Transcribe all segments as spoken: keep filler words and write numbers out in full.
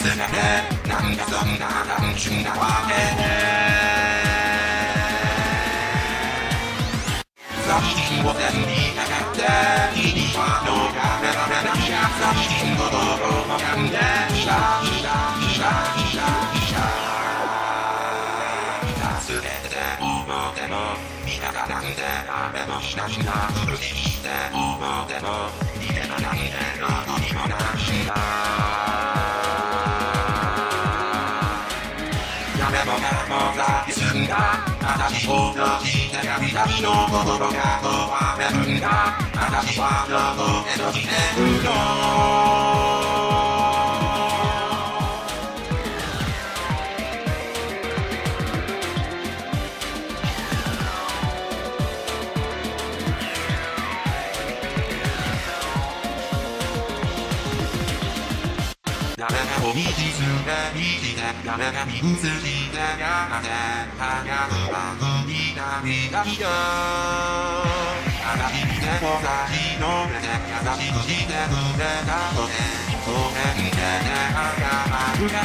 Sashing what and the Sashing what and more than Shuma, What and we have that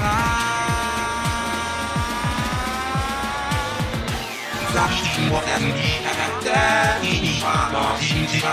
is a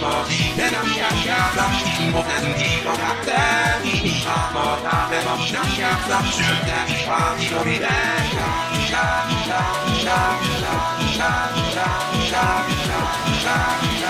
lot of that